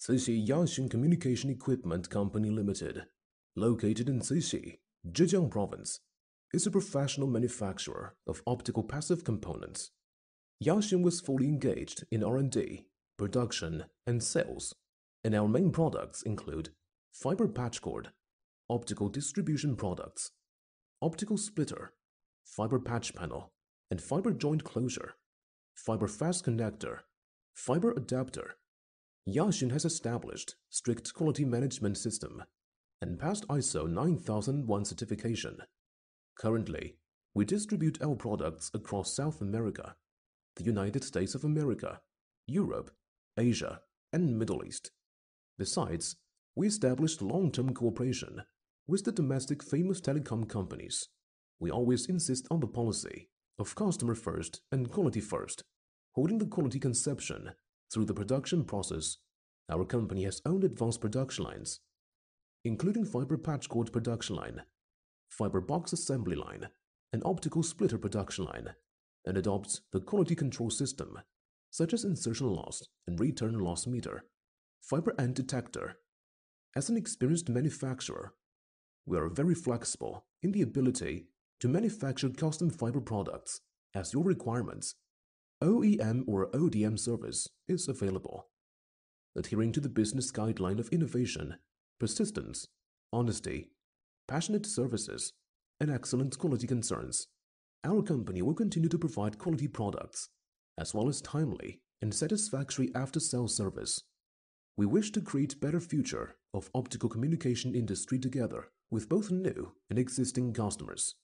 Cixi Yaxun Communication Equipment Company Limited, located in Cixi, Zhejiang Province, is a professional manufacturer of optical passive components. Yashin was fully engaged in R&D, production, and sales, and our main products include fiber patch cord, optical distribution products, optical splitter, fiber patch panel, and fiber joint closure, fiber fast connector, fiber adapter. Yashin has established strict quality management system and passed ISO 9001 certification. Currently, we distribute our products across South America, the United States of America, Europe, Asia, and Middle East. Besides, we established long-term cooperation with the domestic famous telecom companies. We always insist on the policy of customer first and quality first, holding the quality conception through the production process. Our company has owned advanced production lines, including fiber patch cord production line, fiber box assembly line, and optical splitter production line, and adopts the quality control system, such as insertion loss and return loss meter, fiber end detector. As an experienced manufacturer, we are very flexible in the ability to manufacture custom fiber products as your requirements. OEM or ODM service is available. Adhering to the business guideline of innovation, persistence, honesty, passionate services, and excellent quality concerns, our company will continue to provide quality products, as well as timely and satisfactory after-sales service. We wish to create better future of optical communication industry together with both new and existing customers.